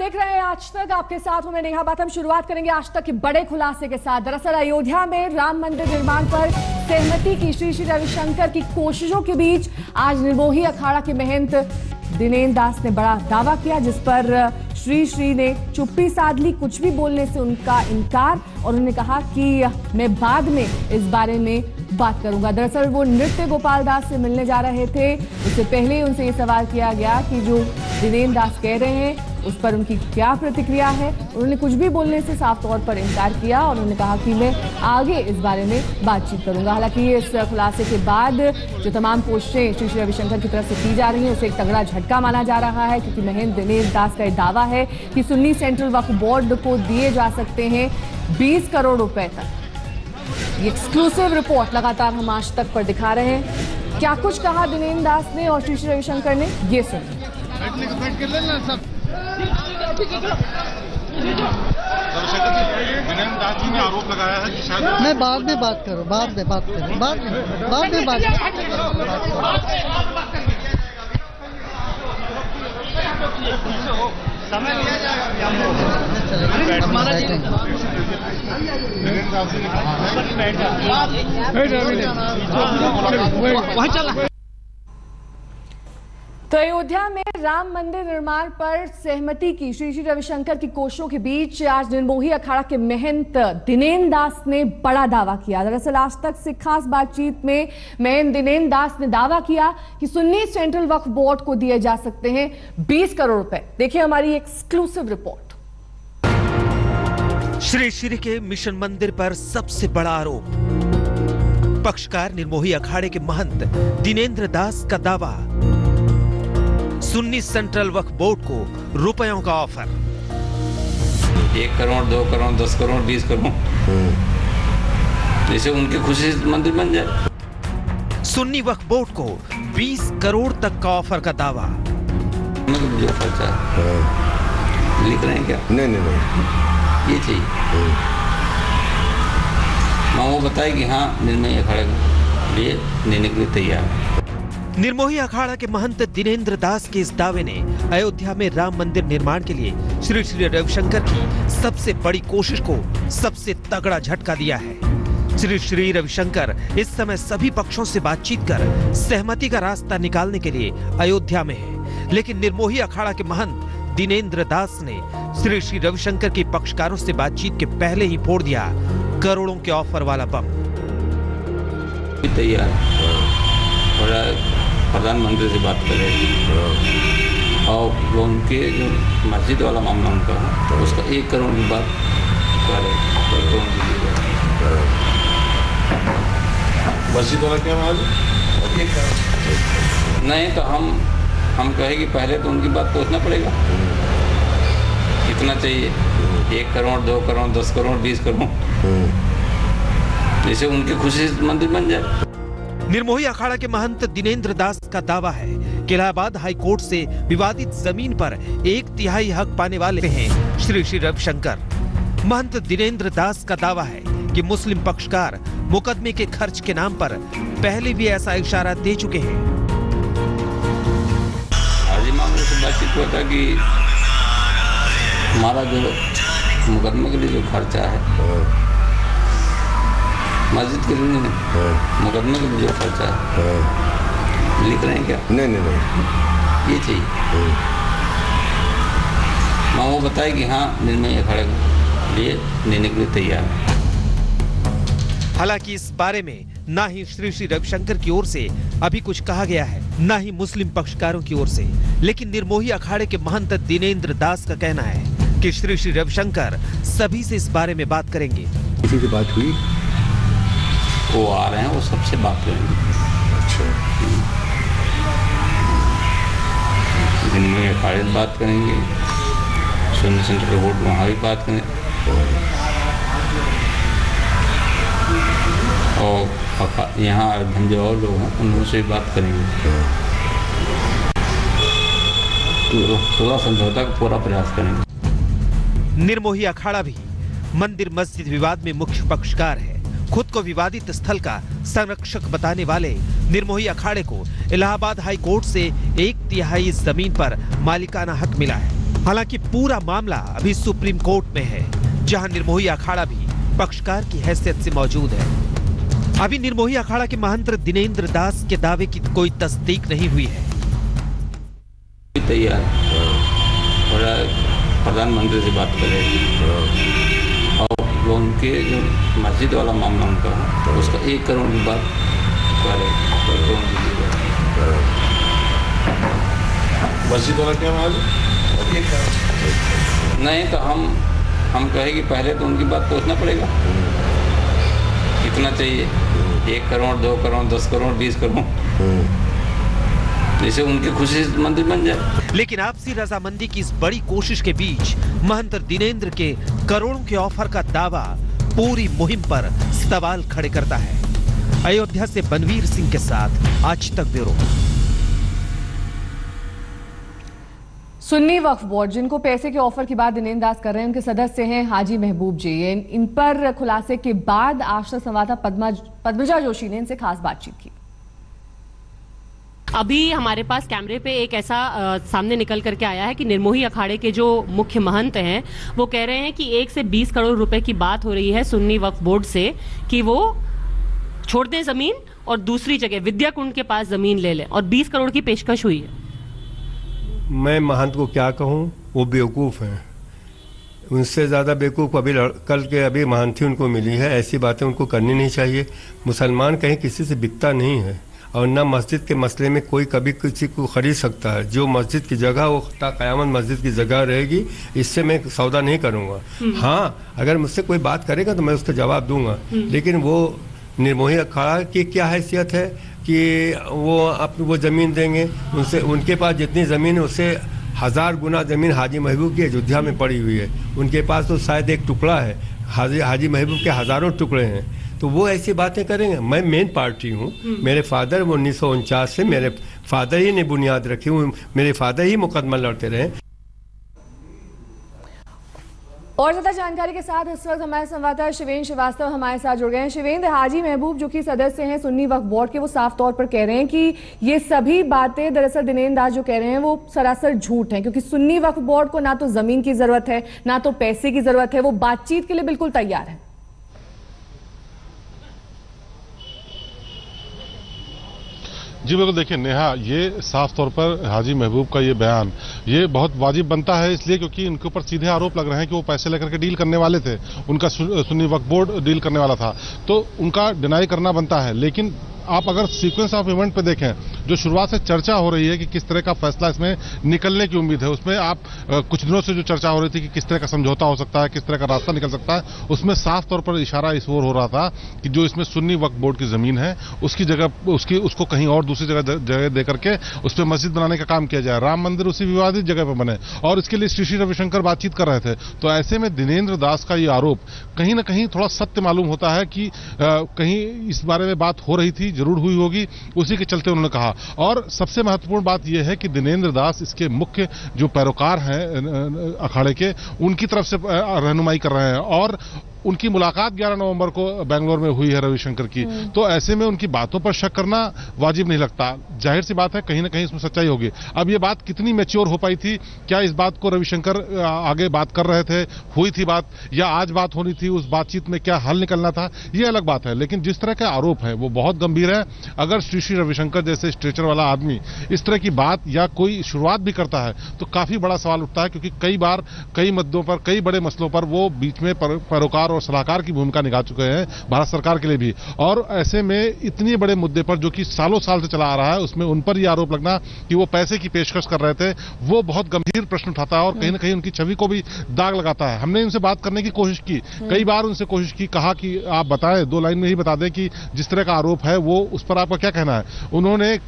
देख रहे हैं आज तक, आपके साथ हूं मैं नेहा बात। हम शुरुआत करेंगे आज तक के बड़े खुलासे के साथ। दरअसल अयोध्या में राम मंदिर निर्माण पर सहमति की श्री श्री रविशंकर की कोशिशों के बीच आज निर्मोही अखाड़ा के महंत दिनेन्द्र दास ने बड़ा दावा किया, जिस पर श्री श्री ने चुप्पी साध ली, कुछ भी बोलने से उनका इनकार, और उन्होंने कहा कि मैं बाद में इस बारे में बात करूंगा। दरअसल वो नृत्य गोपाल दास से मिलने जा रहे थे, उससे पहले उनसे ये सवाल किया गया कि जो दिनेन्द्र दास कह रहे हैं उस पर उनकी क्या प्रतिक्रिया है। उन्होंने कुछ भी बोलने से साफ तौर पर इनकार किया और उन्होंने कहा कि मैं आगे इस बारे में बातचीत करूंगा। हालांकि इस खुलासे के बाद जो तमाम कोशिशें श्री श्री रविशंकर की तरफ से की जा रही हैं उसे एक तगड़ा झटका माना जा रहा है, क्योंकि महेंद्र दिनेन्द्र दास का यह दावा है कि सुन्नी सेंट्रल वक्फ बोर्ड को दिए जा सकते हैं 20 करोड़ रुपए तक। ये एक्सक्लूसिव रिपोर्ट लगातार हम आज तक पर दिखा रहे हैं। क्या कुछ कहा दिनेन्द्र दास ने और श्री श्री रविशंकर ने, ये सुनिए। दिनेन्द्र दास जी ने आरोप लगाया है कि शायद मैं बाद में बात करूँ। तो अयोध्या में राम मंदिर निर्माण पर सहमति की श्री श्री रविशंकर की कोशिशों के बीच आज निर्मोही अखाड़ा के महंत दिनेन्द्र दास ने बड़ा दावा किया। दरअसल आज तक से खास बातचीत में महंत दिनेन्द्र दास ने दावा किया कि सुन्नी सेंट्रल वक्फ बोर्ड को दिए जा सकते हैं 20 करोड़ रुपए। देखिए हमारी एक्सक्लूसिव रिपोर्ट। श्री श्री के मिशन मंदिर पर सबसे बड़ा आरोप, पक्षकार निर्मोही अखाड़े के महंत दिनेन्द्र दास का दावा, सुन्नी सेंट्रल वक्फ बोर्ड को रुपयों का ऑफर। 1 करोड़, 2 करोड़, 10 करोड़, 20 करोड़, जैसे उनकी खुशी मंदिर बन जाए। सुन्नी वक्फ बोर्ड को 20 करोड़ तक का ऑफर का दावा। लिख रहे हैं क्या? नहीं, ये चाहिए। माँ वो बताए कि हाँ निर्मोही अखाड़े के लिए देने के लिए तैयार है। निर्मोही अखाड़ा के महंत दिनेन्द्र दास के इस दावे ने अयोध्या में राम मंदिर निर्माण के लिए श्री श्री रविशंकर की सबसे बड़ी कोशिश को सबसे तगड़ा झटका दिया है। श्री श्री रविशंकर इस समय सभी पक्षों से बातचीत कर सहमति का रास्ता निकालने के लिए अयोध्या में है, लेकिन निर्मोही अखाड़ा के महंत दिनेन्द्र दास ने श्री श्री रविशंकर के पक्षकारों से बातचीत के पहले ही फोड़ दिया करोड़ों के ऑफर वाला बम। प्रधानमंत्री से बात करें और उनके जो मस्जिद वाला मामला उनका तो उसका 1 करोड़ की बात करें। मस्जिद वाला क्या मामला नहीं तो हम कहें कि पहले तो उनकी बात पहुँचना पड़ेगा। कितना चाहिए? 1 करोड़, 2 करोड़, 10 करोड़, 20 करोड़, जैसे उनकी खुशी मंदिर बन जाए। निर्मोही अखाड़ा के महंत दिनेन्द्र दास का दावा है कि इलाहाबाद हाईकोर्ट से विवादित जमीन पर 1/3 हक पाने वाले हैं श्री श्री रविशंकर। महंत दिनेन्द्र दास का दावा है कि मुस्लिम पक्षकार मुकदमे के खर्च के नाम पर पहले भी ऐसा इशारा दे चुके हैं। हाजी महबूब से बातचीत हुआ था कि हमारा जो मुकदमे के लिए जो खर्चा है मस्जिद के लिए मुकदमे के लिए खर्चा है। लिख रहे हैं क्या? नहीं, ये चाहिए। माँ वो बताए कि हाँ निर्मोही अखाड़े के लिए देने के लिए तैयार है। हालांकि इस बारे में ना ही श्री श्री रविशंकर की ओर से अभी कुछ कहा गया है, ना ही मुस्लिम पक्षकारों की ओर से, लेकिन निर्मोही अखाड़े के महंत दिनेन्द्र दास का कहना है कि श्री श्री रविशंकर सभी से इस बारे में बात करेंगे। किसी से बात हुई? वो आ रहे हैं, वो सबसे बात करेंगे। दिन में बात करेंगे, सुन्नी सेंट्रल बोर्ड वहाँ भी बात करें और यहाँ जो और लोग हैं उनसे भी बात करेंगे। तो थोड़ा समझौता का पूरा प्रयास करेंगे। निर्मोही अखाड़ा भी मंदिर मस्जिद विवाद में मुख्य पक्षकार है। खुद को विवादित स्थल का संरक्षक बताने वाले निर्मोही अखाड़े को इलाहाबाद हाई कोर्ट से 1/3 जमीन पर मालिकाना हक मिला है। हालांकि पूरा मामला अभी सुप्रीम कोर्ट में है, जहां निर्मोही अखाड़ा भी पक्षकार की हैसियत से मौजूद है। अभी निर्मोही अखाड़ा के महंत दिनेन्द्र दास के दावे की कोई तस्दीक नहीं हुई है। तैयार प्रधानमंत्री से बात करें और उनके जो मस्जिद वाला मामला उनका उसका 1 करोड़ की बात करें। मस्जिद वाला क्या मामला नहीं तो हम कहेंगे पहले तो उनकी बात पूछना पड़ेगा, कितना चाहिए, 1 करोड़, 2 करोड़, 10 करोड़, 20 करोड़, जैसे उनकी खुशी मंदिर बन जाए। लेकिन आपसी रजामंदी की इस बड़ी कोशिश के बीच महंत दिनेन्द्र के करोड़ों के ऑफर का दावा पूरी मुहिम पर सवाल खड़े करता है। अयोध्या से बनवीर सिंह के साथ आज तक ब्यूरो। सुन्नी वक्फ बोर्ड, जिनको पैसे के ऑफर के बाद दिनेन्द्र दास कर रहे हैं, उनके सदस्य हैं हाजी महबूब जी। इन पर खुलासे के बाद आज तक संवाददाता पद्मजा जोशी ने इनसे खास बातचीत की। अभी हमारे पास कैमरे पे एक ऐसा सामने निकल करके आया है कि निर्मोही अखाड़े के जो मुख्य महंत हैं वो कह रहे हैं कि 1 से 20 करोड़ रुपए की बात हो रही है सुन्नी वक्फ बोर्ड से कि वो छोड़ दें जमीन और दूसरी जगह विद्या कुंड के पास जमीन ले लें, और 20 करोड़ की पेशकश हुई है। मैं महंत को क्या कहूँ, वो बेवकूफ़ हैं, उनसे ज़्यादा बेवकूफ़ अभी कल के अभी महंती उनको मिली है। ऐसी बातें उनको करनी नहीं चाहिए। मुसलमान कहीं किसी से बिकता नहीं है और न मस्जिद के मसले में कोई कभी किसी को ख़रीद सकता है। जो मस्जिद की जगह वो क़यामत मस्जिद की जगह रहेगी, इससे मैं सौदा नहीं करूँगा। हाँ, अगर मुझसे कोई बात करेगा तो मैं उसका जवाब दूँगा, लेकिन वो निर्मोही अखाड़ा की क्या हैसियत है कि वो ज़मीन देंगे। उनसे उनके पास जितनी ज़मीन है उससे 1000 गुना ज़मीन हाजी महबूब की अयोध्या में पड़ी हुई है। उनके पास तो शायद एक टुकड़ा है, हाजी महबूब के हज़ारों टुकड़े हैं, तो वो ऐसी बातें करेंगे। मैं मेन पार्टी हूँ, मेरे फादर 1949 से मेरे फादर ही ने बुनियाद रखी, मेरे फादर ही मुकदमा लड़ते रहे। और ज्यादा जानकारी के साथ इस वक्त हमारे संवाददाता शिवेन्द्र श्रीवास्तव हमारे साथ जुड़ गए हैं। शिवेन्द्र, हाजी महबूब जो कि सदस्य हैं सुन्नी वक्फ बोर्ड के, वो साफ तौर पर कह रहे हैं कि ये सभी बातें दरअसल दिनेन्द्र दास जो कह रहे हैं वो सरासर झूठ हैं, क्योंकि सुन्नी वक्फ बोर्ड को ना तो जमीन की जरूरत है ना तो पैसे की जरूरत है, वो बातचीत के लिए बिल्कुल तैयार है। जी बिल्कुल, देखिए नेहा, ये साफ तौर पर हाजी महबूब का ये बयान ये बहुत वाजिब बनता है, इसलिए क्योंकि इनके ऊपर सीधे आरोप लग रहे हैं कि वो पैसे लेकर के डील करने वाले थे, उनका सुन्नी वक्फ बोर्ड डील करने वाला था, तो उनका डिनाई करना बनता है। लेकिन आप अगर सीक्वेंस ऑफ इवेंट पे देखें, जो शुरुआत से चर्चा हो रही है कि किस तरह का फैसला इसमें निकलने की उम्मीद है, उसमें आप कुछ दिनों से जो चर्चा हो रही थी कि किस तरह का समझौता हो सकता है, किस तरह का रास्ता निकल सकता है, उसमें साफ तौर पर इशारा इस ओर हो रहा था कि जो इसमें सुन्नी वक्फ बोर्ड की जमीन है उसकी जगह उसको कहीं और दूसरी जगह दे करके उस पर मस्जिद बनाने का काम किया जाए, राम मंदिर उसी विवादित जगह पर बने, और इसके लिए श्री श्री रविशंकर बातचीत कर रहे थे। तो ऐसे में दिनेन्द्र दास का ये आरोप कहीं ना कहीं थोड़ा सत्य मालूम होता है कि कहीं इस बारे में बात हो रही थी, जरूर हुई होगी, उसी के चलते उन्होंने कहा। और सबसे महत्वपूर्ण बात यह है कि दिनेन्द्र दास इसके मुख्य जो पैरोकार हैं अखाड़े के, उनकी तरफ से रहनुमाई कर रहे हैं, और उनकी मुलाकात 11 नवंबर को बेंगलोर में हुई है रविशंकर की, तो ऐसे में उनकी बातों पर शक करना वाजिब नहीं लगता। जाहिर सी बात है कहीं ना कहीं इसमें सच्चाई होगी। अब ये बात कितनी मैच्योर हो पाई थी, क्या इस बात को रविशंकर आगे बात कर रहे थे, हुई थी बात, या आज बात होनी थी, उस बातचीत में क्या हल निकलना था, ये अलग बात है। लेकिन जिस तरह के आरोप है वो बहुत गंभीर है। अगर श्री श्री रविशंकर जैसे स्ट्रेचर वाला आदमी इस तरह की बात या कोई शुरुआत भी करता है तो काफी बड़ा सवाल उठता है, क्योंकि कई बार कई मुद्दों पर, कई बड़े मसलों पर वो बीच में पैरोकार और सलाहकार की भूमिका निभा चुके हैं, भारत सरकार के लिए भी। और ऐसे में इतने बड़े मुद्दे पर जो कि सालों साल से चला आ रहा है, उसमें उन पर यह आरोप लगना कि वो पैसे की पेशकश कर रहे थे, वो बहुत गंभीर प्रश्न उठाता है और कहीं ना कहीं उनकी छवि को भी दाग लगाता है। हमने उनसे बात करने की कोशिश की, कई बार उनसे कोशिश की, कहा कि आप बताएं, 2 लाइन में ही बता दें कि जिस तरह का आरोप है वो, उस पर आपका क्या कहना है। उन्होंने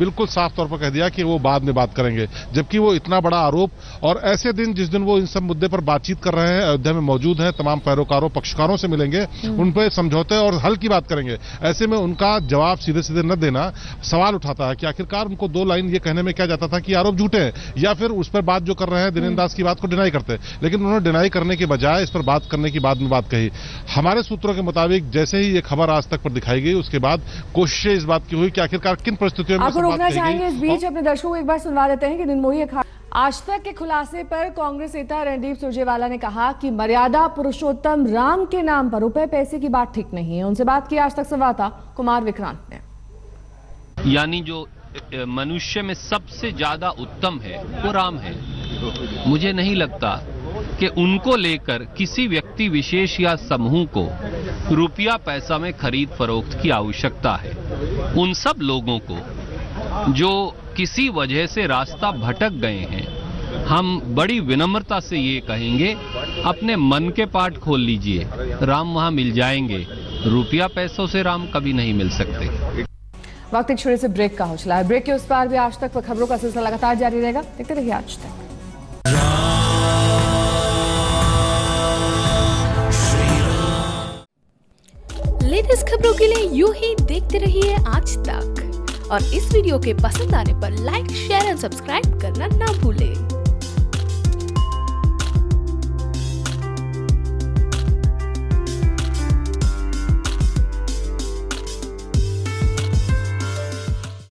बिल्कुल साफ तौर पर कह दिया कि वो बाद में बात करेंगे, जबकि वो इतना बड़ा आरोप और ऐसे दिन जिस दिन वो इन सब मुद्दे पर बातचीत कर रहे हैं, अयोध्या में मौजूद है, तमाम पैरोकारों पक्षकारों से मिलेंगे, उन पर समझौते और हल की बात करेंगे, ऐसे में उनका जवाब सीधे सीधे न देना सवाल उठाता है कि आखिरकार उनको 2 लाइन ये कहने में क्या जाता था कि आरोप झूठे हैं, या फिर उस पर बात जो कर रहे हैं दिनेन्द्र दास की बात को डिनाई करते। लेकिन उन्होंने डिनाई करने के बजाय इस पर बात करने की बाद में बात कही। हमारे सूत्रों के मुताबिक जैसे ही ये खबर आज तक पर दिखाई गई, उसके बाद कोशिशें इस बात की हुई कि आखिरकार किन परिस्थितियों में। आज तक के खुलासे पर कांग्रेस नेता रणदीप सुरजेवाला ने कहा कि मर्यादा पुरुषोत्तम राम के नाम पर रुपए पैसे की बात ठीक नहीं है। उनसे बात की आज तक संवाददाता कुमार विक्रांत ने। यानी जो मनुष्य में सबसे ज्यादा उत्तम है वो राम है। मुझे नहीं लगता कि उनको लेकर किसी व्यक्ति विशेष या समूह को रुपया पैसा में खरीद फरोख्त की आवश्यकता है। उन सब लोगों को जो किसी वजह से रास्ता भटक गए हैं, हम बड़ी विनम्रता से ये कहेंगे अपने मन के पाठ खोल लीजिए, राम वहां मिल जाएंगे। रुपया पैसों से राम कभी नहीं मिल सकते। वक्त एक छोटे से ब्रेक का हौसला है। ब्रेक के उस पार भी आज तक खबरों का सिलसिला लगातार जारी रहेगा। देखते रहिए आज तक। लेटेस्ट खबरों के लिए यूं ही देखते रहिए आज तक, और इस वीडियो के पसंद आने पर लाइक, शेयर और सब्सक्राइब करना ना भूलें।